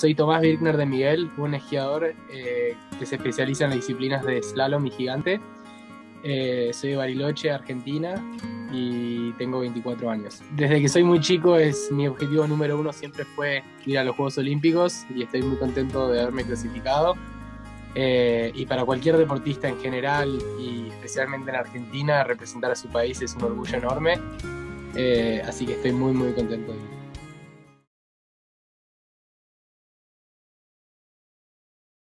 Soy Tomás Birkner de Miguel, un esquiador que se especializa en las disciplinas de slalom y gigante. Soy de Bariloche, Argentina, y tengo 24 años. Desde que soy muy chico, mi objetivo número uno siempre fue ir a los Juegos Olímpicos y estoy muy contento de haberme clasificado. Y para cualquier deportista en general, y especialmente en Argentina, representar a su país es un orgullo enorme. Así que estoy muy contento de ir.